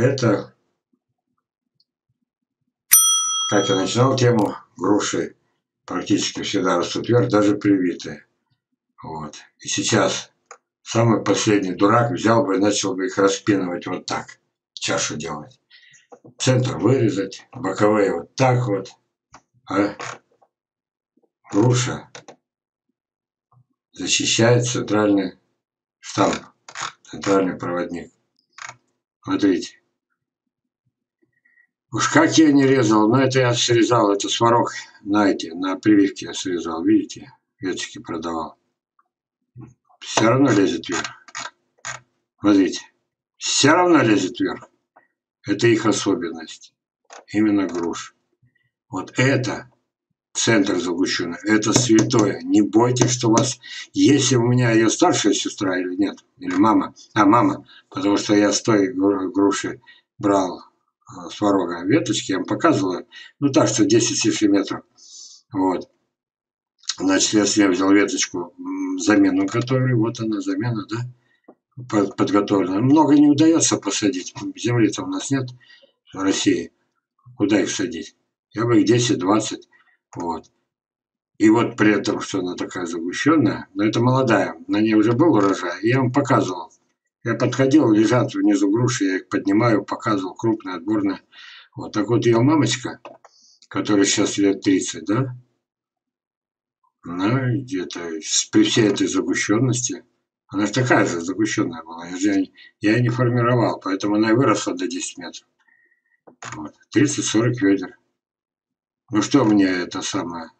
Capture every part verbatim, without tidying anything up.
Это, как я начинал тему, груши практически всегда растут вверх, даже привитые. Вот. И сейчас самый последний дурак взял бы и начал бы их распинывать вот так, чашу делать. Центр вырезать, боковые вот так вот. А груша защищает центральный штамп, центральный проводник. Смотрите. Уж как я не резал, но это я срезал, это сварок на эти, на прививке я срезал, видите, веточки продавал. Все равно лезет вверх. Смотрите. Все равно лезет вверх. Это их особенность. Именно груш. Вот это центр загущенный. Это святое. Не бойтесь, что у вас... Если у меня ее старшая сестра или нет, или мама. А, мама. Потому что я с той груши брал э, сварога веточки. Я вам показывал. Ну, так что десять сантиметров. Вот. Значит, если я взял веточку, замену которой, вот она, замена, да, подготовлена. Много не удается посадить, земли-то у нас нет в России. Куда их садить? Я бы их десять-двадцать, вот. И вот при этом, что она такая загущенная, но это молодая, на ней уже был урожай, я вам показывал. Я подходил, лежат внизу груши, я их поднимаю, показывал, крупная, отборная. Вот так вот ее мамочка, которая сейчас лет тридцать, да, она где-то при всей этой загущенности, она же такая же загущенная была, я же я ее не формировал, поэтому она и выросла до десяти метров. Вот. тридцать-сорок ведер. Ну что мне это самое?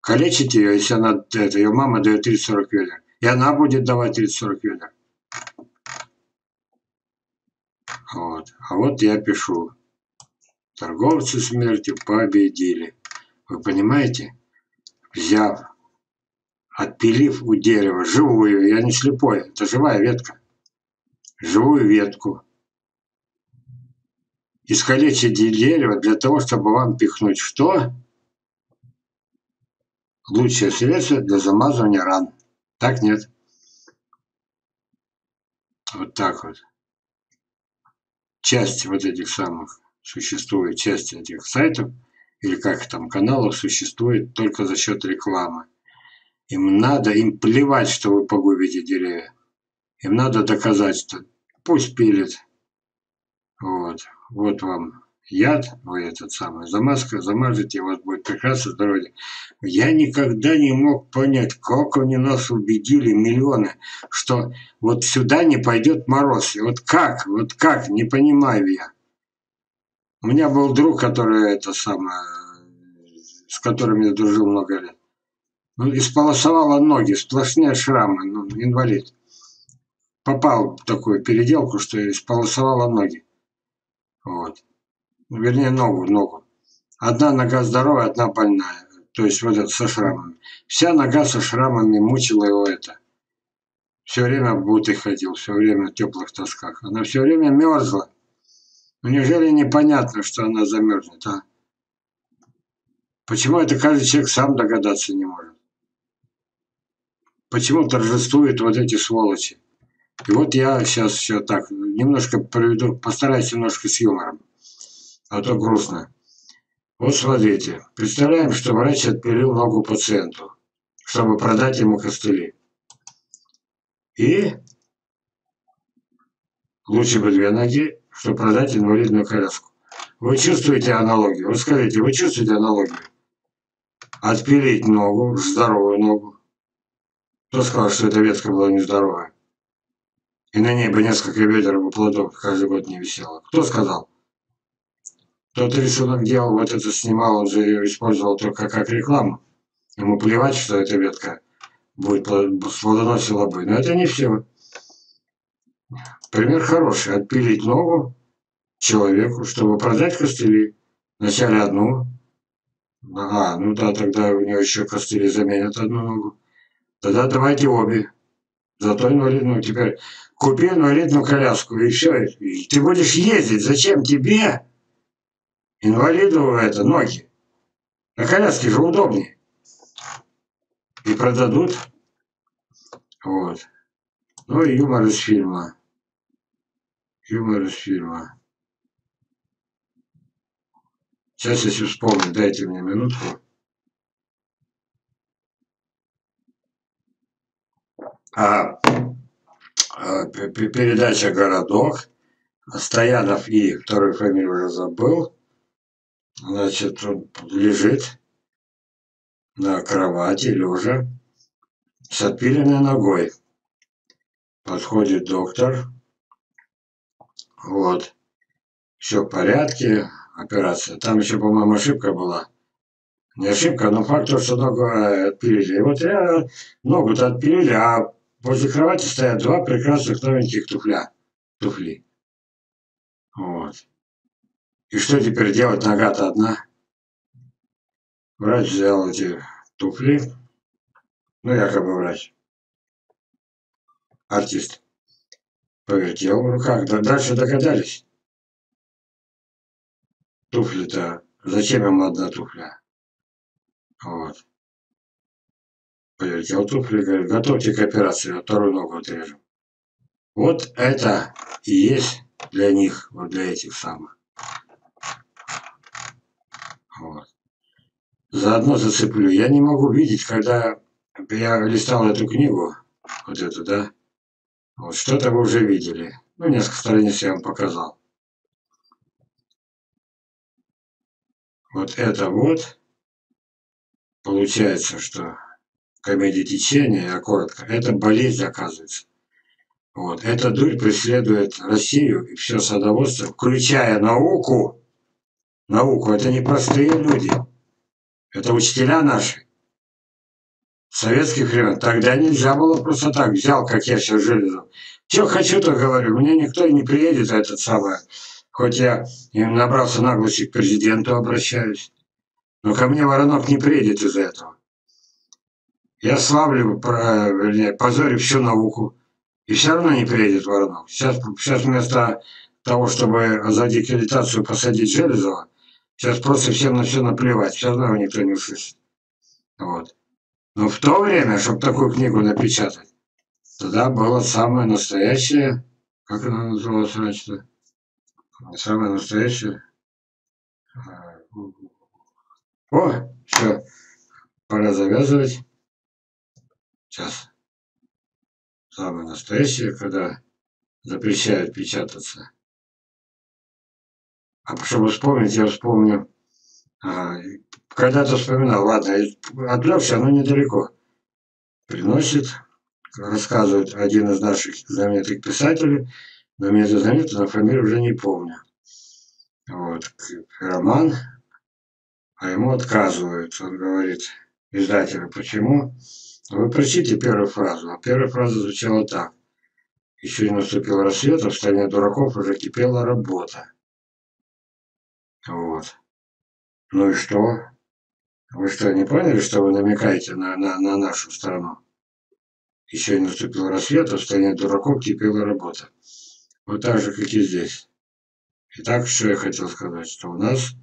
Калечить ее, если она, это, ее мама дает тридцать-сорок ведер. И она будет давать тридцать-сорок ведер. Вот. А вот я пишу. Торговцы смерти победили. Вы понимаете? Взяв, отпилив у дерева живую, я не слепой, это живая ветка, живую ветку. Искалечить дерево для того, чтобы вам пихнуть что? Лучшее средство для замазывания ран. Так нет. Вот так вот. Часть вот этих самых, существует часть этих сайтов, или как там, каналов существует только за счет рекламы. Им надо, им плевать, что вы погубите деревья. Им надо доказать, что пусть пилит. Вот, вот вам яд, вы этот самый, замазка, замажете, у вас будет прекрасное здоровье. Я никогда не мог понять, как они нас убедили, миллионы, что вот сюда не пойдет мороз. И вот как, вот как, не понимаю я. У меня был друг, который это самое, с которым я дружил много лет. Ну, исполосовало ноги, сплошные шрамы, ну, инвалид. Попал в такую переделку, что исполосовало ноги. Вот. Вернее, ногу, ногу. Одна нога здоровая, одна больная. То есть вот это со шрамами. Вся нога со шрамами мучила его это. Все время в буты ходил, все время в теплых тосках. Она все время мерзла. Ну неужели непонятно, что она замерзнет, а? Почему это каждый человек сам догадаться не может? Почему торжествуют вот эти сволочи? И вот я сейчас все так, немножко проведу, постараюсь немножко с юмором, а то грустно. Вот смотрите, представляем, что врач отпилил ногу пациенту, чтобы продать ему костыли. И лучше бы две ноги, чтобы продать инвалидную коляску. Вы чувствуете аналогию? Вот скажите, вы чувствуете аналогию? Отпилить ногу, здоровую ногу. Кто сказал, что эта ветка была нездоровая? И на ней бы несколько ведер бы плодов каждый год не висело. Кто сказал? Тот рисунок делал, вот это снимал, он же ее использовал только как рекламу. Ему плевать, что эта ветка будет плодоносила бы. Но это не все. Пример хороший. Отпилить ногу человеку, чтобы продать костыли. Вначале одну. А, ну да, тогда у него еще костыли заменят одну ногу. Тогда давайте обе. Зато инвалидную теперь. Купи инвалидную коляску, и все. И ты будешь ездить. Зачем тебе, инвалиду, это, ноги? На коляске же удобнее. И продадут. Вот. Ну и юмор из фильма. Юмор из фильма. Сейчас, если вспомню, дайте мне минутку. А, а, передача «Городок». Стоянов и вторую фамилию уже забыл. Значит, он лежит на кровати, лежа, с отпиленной ногой. Подходит доктор. Вот. Все в порядке. Операция. Там еще, по-моему, ошибка была. Не ошибка, но факт, что ногу отпилили. И вот я ногу-то отпилили, а возле кровати стоят два прекрасных новеньких туфля. Туфли. Вот. И что теперь делать? Нога-то одна. Врач взял эти туфли. Ну, якобы врач. Артист. Повертел в руках. Дальше догадались. Туфли-то. Зачем ему одна туфля? Вот. Повертел туфли, говорит, готовьте к операции, а вторую ногу отрежем. Вот это и есть для них, вот для этих самых. Вот. Заодно зацеплю. Я не могу видеть, когда я листал эту книгу, вот эту, да, вот что-то вы уже видели. Ну, несколько страниц я вам показал. Вот это вот. Получается, что камедетечение, я коротко, это болезнь, оказывается. Вот. Эта дурь преследует Россию и все садоводство, включая науку. Науку. Это не простые люди. Это учителя наши. В советских времен. Тогда нельзя было просто так. Взял, как я сейчас железо. Чего хочу, то говорю. Мне никто и не приедет, этот самый. Хоть я набрался наглости к президенту, обращаюсь. Но ко мне воронок не приедет из-за этого. Я славлю, вернее, позорю всю науку. И все равно не приедет воронок. Сейчас, сейчас вместо того, чтобы за декредитацию посадить Железова, сейчас просто всем на все наплевать. Все равно его никто не услышит. Вот. Но в то время, чтобы такую книгу напечатать, тогда было самое настоящее, как она называлась раньше-то? Самое настоящее. О, все, пора завязывать. Сейчас. Самое настоящее, когда запрещают печататься. А чтобы вспомнить, я вспомню. А, когда-то вспоминал, ладно, отвлекся, но недалеко. Приносит, рассказывает один из наших знаменитых писателей, но мне это заметно, но фамилию уже не помню. Вот, роман, а ему отказывают. Он говорит издателю, почему? Вы прочтите первую фразу. А первая фраза звучала так. Еще не наступил рассвет, а в стране дураков уже кипела работа. Вот. Ну и что? Вы что, не поняли, что вы намекаете на, на, на нашу страну? Еще не наступил рассвет, а в стране дураков кипела работа. Вот так же, как и здесь. Итак, что я хотел сказать, что у нас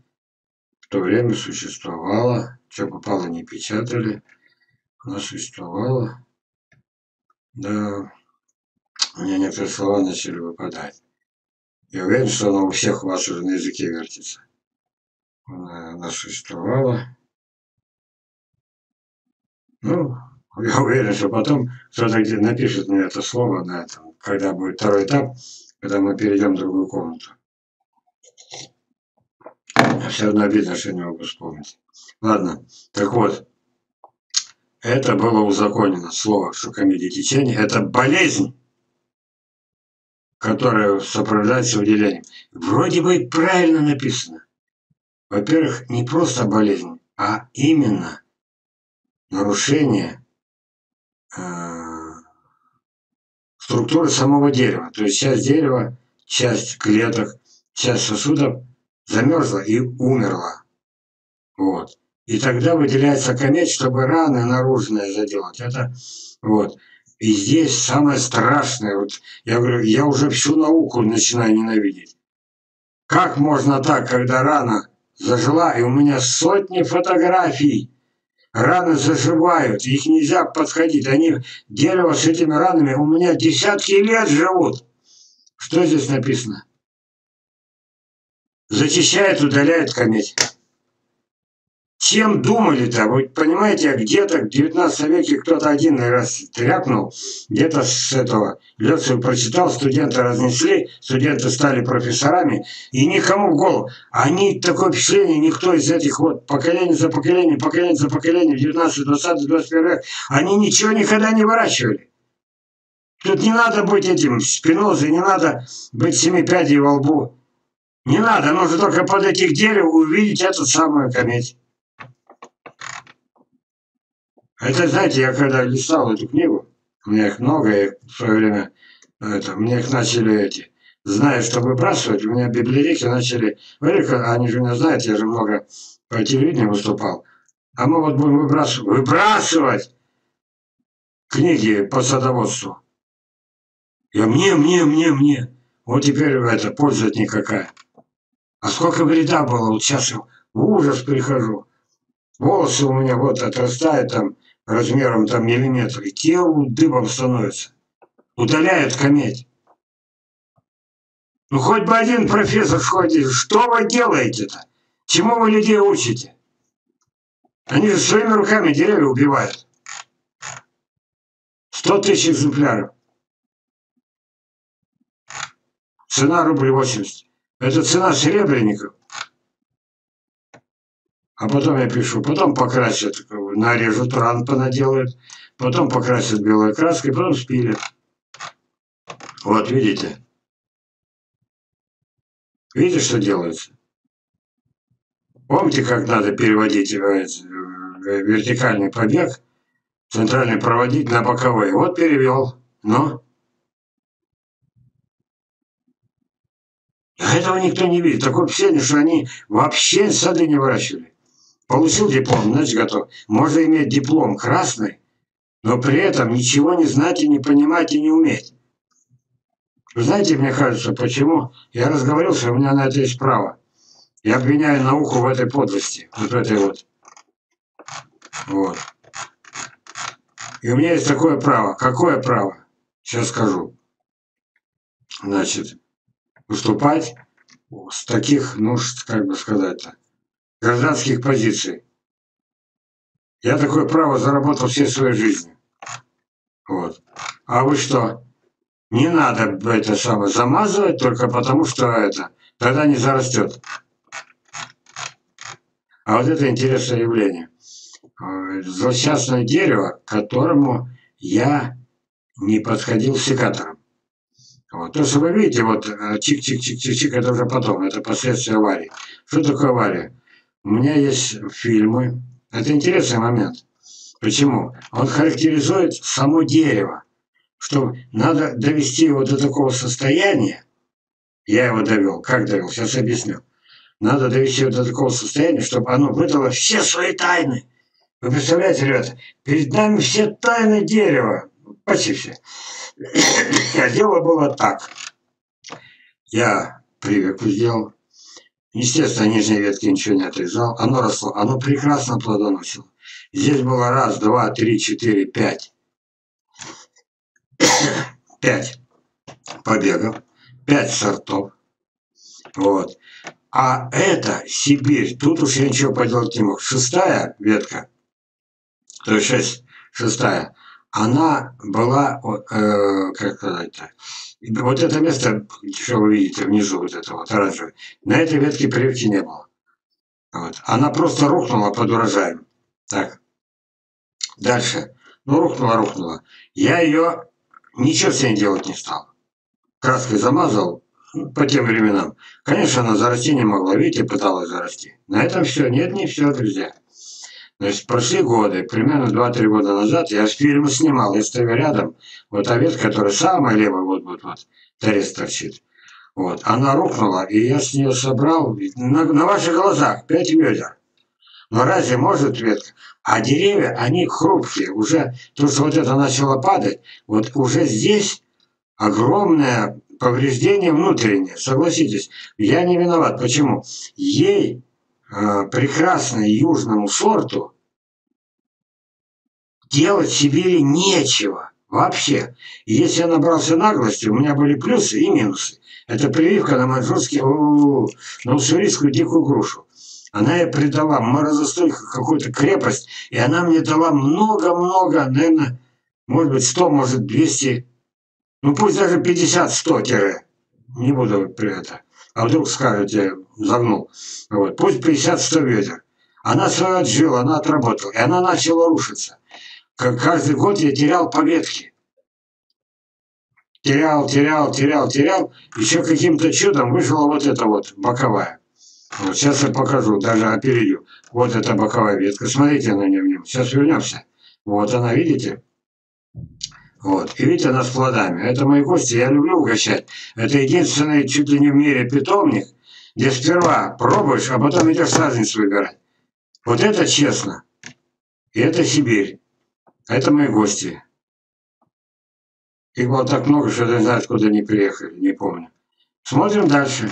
в то время существовало, что попало не печатали, она существовала, да, у меня некоторые слова начали выпадать. Я уверен, что она у всех у вас уже на языке вертится. Она, она существовала. Ну, я уверен, что потом кто-то где напишет мне это слово на этом, когда будет второй этап, когда мы перейдем в другую комнату. Все равно обидно, что я не могу вспомнить. Ладно, так вот. Это было узаконено слово, что камедетечение – это болезнь, которая сопровождается выделением. Вроде бы правильно написано. Во-первых, не просто болезнь, а именно нарушение э, структуры самого дерева. То есть часть дерева, часть клеток, часть сосудов замерзла и умерла. Вот. И тогда выделяется камедь, чтобы раны наружные заделать. Это вот. И здесь самое страшное. Вот я говорю, я уже всю науку начинаю ненавидеть. Как можно так, когда рана зажила, и у меня сотни фотографий. Раны заживают, их нельзя подходить. Они, дерево с этими ранами, у меня десятки лет живут. Что здесь написано? Зачищает, удаляет камедь. Чем думали-то? Вы понимаете, где-то в девятнадцатом веке кто-то один раз трякнул, где-то с этого лекцию прочитал, студенты разнесли, студенты стали профессорами, и никому в голову. Они такое впечатление, никто из этих вот поколений за поколением, поколение за поколением, девятнадцатый, двадцатый, двадцать первый век, они ничего никогда не выращивали. Тут не надо быть этим Спинозой, не надо быть семи пядей во лбу. Не надо, нужно только под этих дерев увидеть эту самую комедию. Это, знаете, я когда листал эту книгу, у меня их много, я в свое время, это, мне их начали эти, зная, что выбрасывать, у меня библиотеки начали, они же меня знают, я же много по телевидению выступал, а мы вот будем выбрасывать, выбрасывать книги по садоводству. Я мне, мне, мне, мне, вот теперь это, польза никакая. А сколько вреда было, вот сейчас я в ужас прихожу, волосы у меня вот отрастают там, размером там миллиметр, и те дыбом становятся. Удаляют кометь. Ну хоть бы один профессор сходил, что вы делаете-то? Чему вы людей учите? Они же своими руками деревья убивают. сто тысяч экземпляров. Цена рубль восемьдесят. Это цена серебряников. А потом я пишу, потом покрасят, нарежут, ран понаделают, потом покрасят белой краской, потом спилят. Вот, видите? Видите, что делается? Помните, как надо переводить вертикальный побег, центральный проводить на боковой? Вот перевел, но... Этого никто не видит. Такое впечатление, что они вообще сады не выращивали. Получил диплом, значит готов. Можно иметь диплом красный, но при этом ничего не знать и не понимать и не уметь. Вы знаете, мне кажется, почему? Я разговорился, у меня на это есть право. Я обвиняю науку в этой подлости. Вот в этой вот. Вот. И у меня есть такое право. Какое право? Сейчас скажу. Значит, выступать с таких, ну, как бы сказать-то, гражданских позиций. Я такое право заработал всей своей жизни. Вот. А вы что? Не надо это самое замазывать только потому, что это тогда не зарастет. А вот это интересное явление. Злосчастное дерево, к которому я не подходил секатором. Вот. То, что вы видите, вот чик-чик-чик-чик-чик, это уже потом, это последствия аварии. Что такое авария? У меня есть фильмы. Это интересный момент. Почему? Он характеризует само дерево. Что надо довести его до такого состояния. Я его довел. Как довел? Сейчас объясню. Надо довести его до такого состояния, чтобы оно выдало все свои тайны. Вы представляете, ребята, перед нами все тайны дерева. Почти все. А дело было так. Я прививку сделал. Естественно, нижней ветки ничего не отрезал. Оно росло. Оно прекрасно плодоносило. Здесь было раз, два, три, четыре, пять. Пять побегов. Пять сортов. Вот. А это Сибирь. Тут уж я ничего поделать не мог. Шестая ветка. То есть шесть. Шестая. Она была, э, как сказать-то, вот это место, что вы видите внизу, вот это вот оранжевое, на этой ветке прививки не было. Вот. Она просто рухнула под урожаем. Так. Дальше. Ну, рухнула, рухнула. Я ее ничего с ней делать не стал. Краской замазал по тем временам. Конечно, она зарасти не могла. Видите, пыталась зарасти. На этом все. Нет, не все, друзья. Значит, прошли годы, примерно два-три года назад я фильм снимал, я стою рядом, вот овец, которая самая левая, вот-вот-вот, торец торчит, вот, она рухнула, и я с нее собрал на, на ваших глазах пять ведер. Но разве может ветка? А деревья, они хрупкие, уже, то, что вот это начало падать, вот уже здесь огромное повреждение внутреннее, согласитесь, я не виноват. Почему? Ей... прекрасному южному сорту делать в Сибири нечего вообще. И если я набрался наглости, у меня были плюсы и минусы. Это прививка на маньчжурскую, на уссурийскую дикую грушу. Она ей придала морозостойкую какую-то крепость, и она мне дала много-много, наверное, может быть, сто, может, двести, ну, пусть даже пятьдесят-сто тире. Не буду при этом. А вдруг скажут, я загнул. Вот. Пусть пятьдесят-сто ветер. Она свою отжила, она отработала, и она начала рушиться. Как каждый год я терял по ветке. Терял, терял, терял, терял. Еще каким-то чудом вышла вот эта вот боковая. Вот сейчас я покажу, даже опередю. Вот эта боковая ветка. Смотрите на нее. Сейчас вернемся. Вот она, видите? Вот. И видите, она с плодами. Это мои гости, я люблю угощать. Это единственный чуть ли не в мире питомник, где сперва пробуешь, а потом идешь саженцы выбирать. Вот это честно. И это Сибирь. Это мои гости. Их было так много, что я не знаю, откуда они приехали, не помню. Смотрим дальше.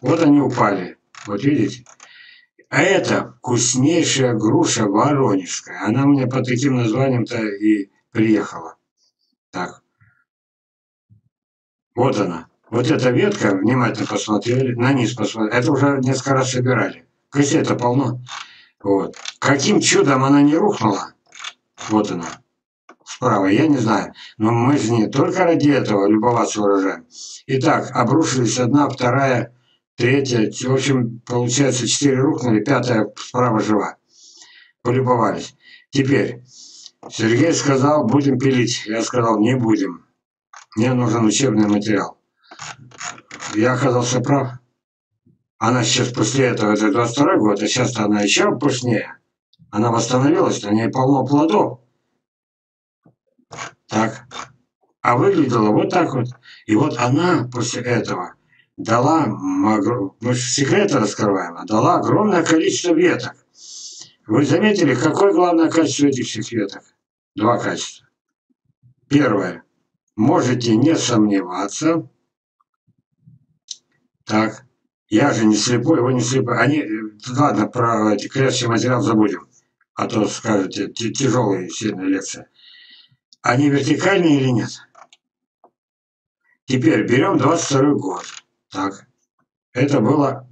Вот они упали. Вот видите? А это вкуснейшая груша воронежская. Она у меня под таким названием-то и приехала. Так. Вот она. Вот эта ветка, внимательно посмотрели, на низ посмотрели. Это уже несколько раз собирали. Кассета полно. Вот. Каким чудом она не рухнула? Вот она. Справа, я не знаю. Но мы же не только ради этого любоваться урожаем. Итак, обрушились одна, вторая... Третья, в общем, получается, четыре рухнули, пятая справа жива. Полюбовались. Теперь, Сергей сказал, будем пилить. Я сказал, не будем. Мне нужен учебный материал. Я оказался прав. Она сейчас после этого, это двадцать второй год, а сейчас-то она еще пышнее. Она восстановилась, на ней полно плодов. Так. А выглядела вот так вот. И вот она после этого... дала, мы секреты раскрываем, а дала огромное количество веток. Вы заметили, какое главное качество этих всех веток? Два качества. Первое. Можете не сомневаться. Так. Я же не слепой, его не слепой. Они, ладно, про эти крестящий материал забудем. А то скажете, тяжелая и сильная лекция. Они вертикальные или нет? Теперь берем двадцать второй год. Так, это было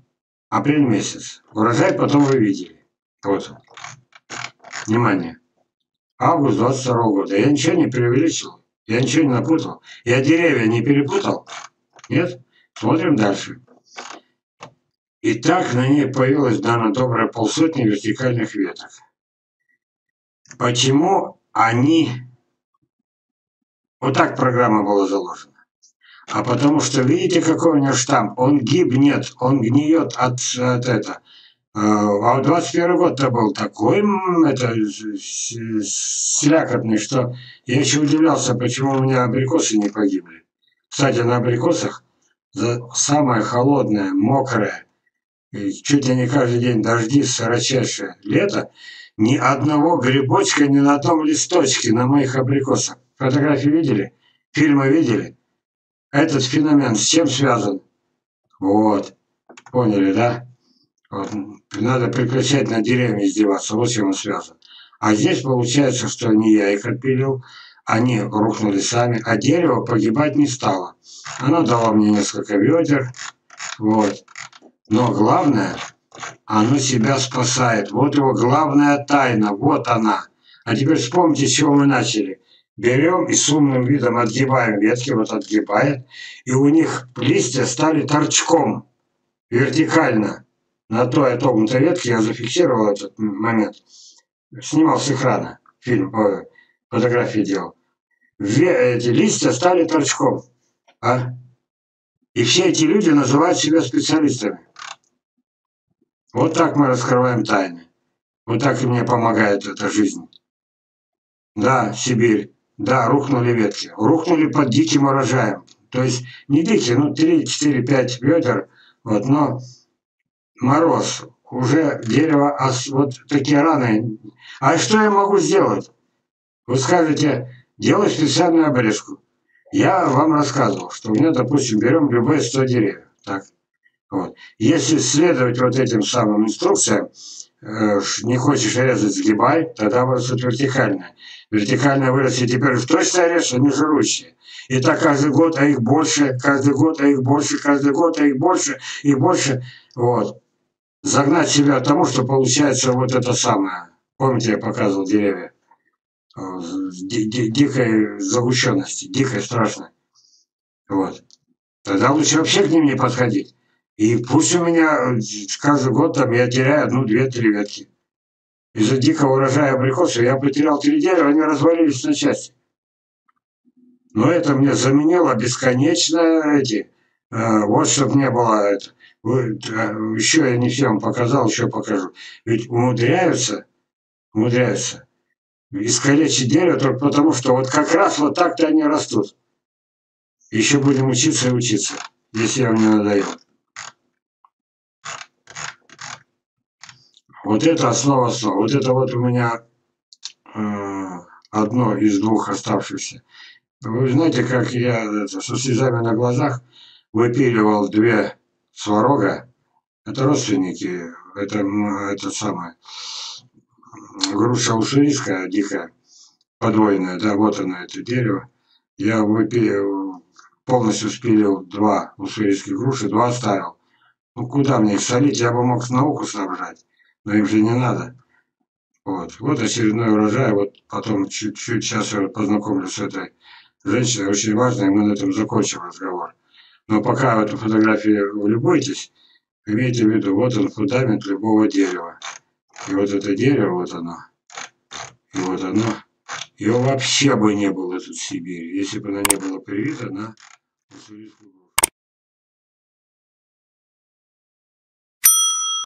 апрель месяц. Урожай потом вы видели. Вот он. Внимание. Август двадцать второго года. Я ничего не преувеличил. Я ничего не напутал. Я деревья не перепутал. Нет? Смотрим дальше. И так на ней появилось, наверное, добрая полсотни вертикальных веток. Почему они... Вот так программа была заложена. А потому что, видите, какой у него штамп? Он гибнет, он гниет от, от этого. А в двадцать первый год-то был такой это, слякотный, что я еще удивлялся, почему у меня абрикосы не погибли. Кстати, на абрикосах самое холодное, мокрое, чуть ли не каждый день дожди, сорочайшее лето, ни одного грибочка ни на том листочке на моих абрикосах. Фотографии видели? Фильмы видели? Этот феномен с чем связан? Вот. Поняли, да? Вот. Надо прекращать над деревьями издеваться. Вот с чем он связан. А здесь получается, что не я их отпилил. Они рухнули сами. А дерево погибать не стало. Оно дало мне несколько ведер. Вот. Но главное, оно себя спасает. Вот его главная тайна. Вот она. А теперь вспомните, с чего мы начали. Берем и с умным видом отгибаем ветки, вот отгибает, и у них листья стали торчком, вертикально. На той отогнутой ветке я зафиксировал этот момент. Снимал с экрана, фильм, фотографии делал. Эти листья стали торчком. А? И все эти люди называют себя специалистами. Вот так мы раскрываем тайны. Вот так и мне помогает эта жизнь. Да, Сибирь. Да, рухнули ветки. Рухнули под диким урожаем. То есть не дикие, ну три, четыре, пять ведер. Вот, но мороз. Уже дерево, а вот такие раны. А что я могу сделать? Вы скажете, делай специальную обрезку. Я вам рассказывал, что у меня, допустим, берем любые сто деревьев. Так. Вот. Если следовать вот этим самым инструкциям, не хочешь резать, сгибай, тогда вырастут вертикально. Вертикально вырастет теперь в точно режь, они жирущие. И так каждый год, а их больше, каждый год, а их больше, каждый год, а их больше, и больше. Вот. загнать себя от того, что получается вот это самое. Помните, я показывал деревья? Ди -ди Дикой загущенности, дикой страшной. Вот. Тогда лучше вообще к ним не подходить. И пусть у меня каждый год там я теряю одну, две, три ветки. Из-за дикого урожая абрикосов я потерял три дерева, они развалились на части. Но это мне заменило бесконечно эти. Э, вот чтоб не было это. Еще я не всем показал, еще покажу. Ведь умудряются, умудряются искалечить дерево только потому, что вот как раз вот так-то они растут. Еще будем учиться и учиться, если я вам не надоел. Вот это основа основа. Вот это вот у меня э, одно из двух оставшихся. Вы знаете, как я это, со слезами на глазах выпиливал две сварога. Это родственники. Это, это самое. Груша уссурийская, дикая, подвойная. Да, вот она, это дерево. Я выпил, полностью спилил два уссурийских груши, два оставил. Ну, куда мне их солить? Я бы мог науку снабжать. Но им же не надо. Вот, вот очередной урожай. Вот потом чуть-чуть сейчас я познакомлю с этой женщиной. Очень важно, и мы на этом закончим разговор. Но пока в эту фотографию влюбуйтесь, имейте в виду, вот он фундамент любого дерева. И вот это дерево, вот оно. И вот оно. Ее вообще бы не было тут в Сибири, если бы она не была привита на уссурийскую.